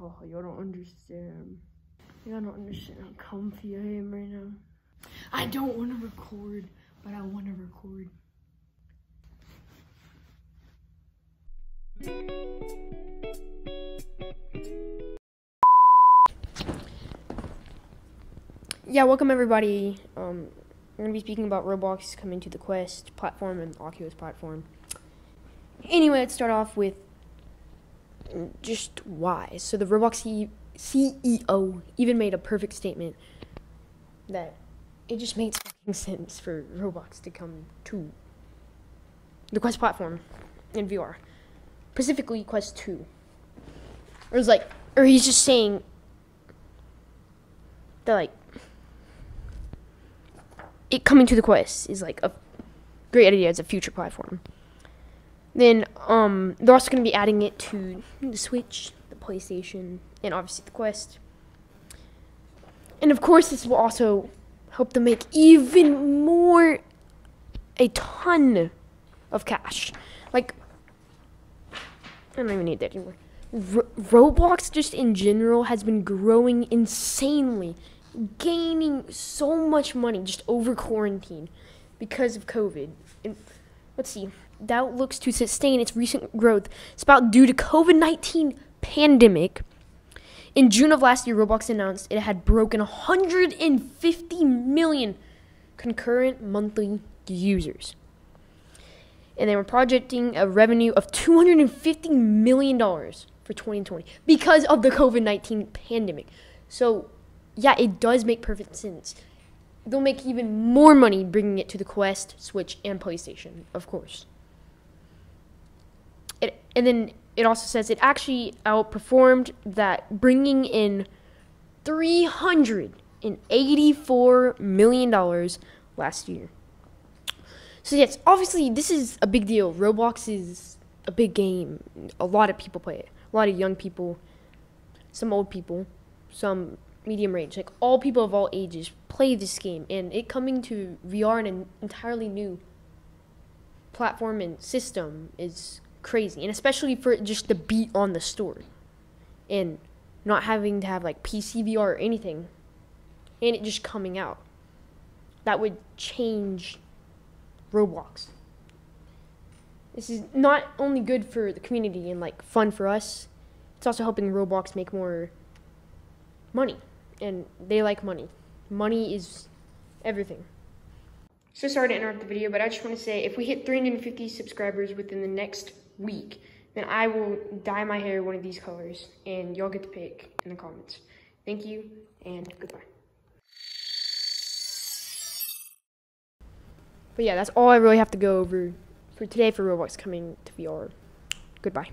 Oh, y'all don't understand. Y'all don't understand how comfy I am right now. I don't want to record, but I want to record. Yeah, welcome everybody. We're going to be speaking about Roblox coming to the Quest platform and Oculus platform. Anyway, let's start off with just why. So the Roblox CEO even made a perfect statement that it just makes fucking sense for Roblox to come to the Quest platform in VR. Specifically Quest 2. It was like, or he's just saying that like it coming to the Quest is like a great idea as a future platform. Then they're also going to be adding it to the Switch, the PlayStation, and obviously the Quest. And of course this will also help them make even more, a ton of cash. Like, I don't even need that anymore. Roblox just in general has been growing insanely, gaining so much money just over quarantine because of COVID. And let's see, that looks to sustain its recent growth spout due to COVID-19 pandemic. In June of last year, Roblox announced it had broken 150 million concurrent monthly users. And they were projecting a revenue of $250 million for 2020 because of the COVID-19 pandemic. So, yeah, it does make perfect sense. They'll make even more money bringing it to the Quest, Switch, and PlayStation, of course. And then it also says it actually outperformed that, bringing in $384 million last year. So yes, obviously this is a big deal. Roblox is a big game. A lot of people play it. A lot of young people, some old people, some medium range. Like all people of all ages play this game, and it coming to VR and an entirely new platform and system is crazy. And especially for just the beat on the story and not having to have like PC VR or anything, and it just coming out. That would change Roblox. This is not only good for the community and like fun for us, it's also helping Roblox make more money, and they like money. Money is everything. So sorry to interrupt the video, but I just want to say if we hit 350 subscribers within the next week, then I will dye my hair one of these colors, and y'all get to pick in the comments. Thank you and goodbye. But yeah, that's all I really have to go over for today for Roblox coming to VR. Goodbye.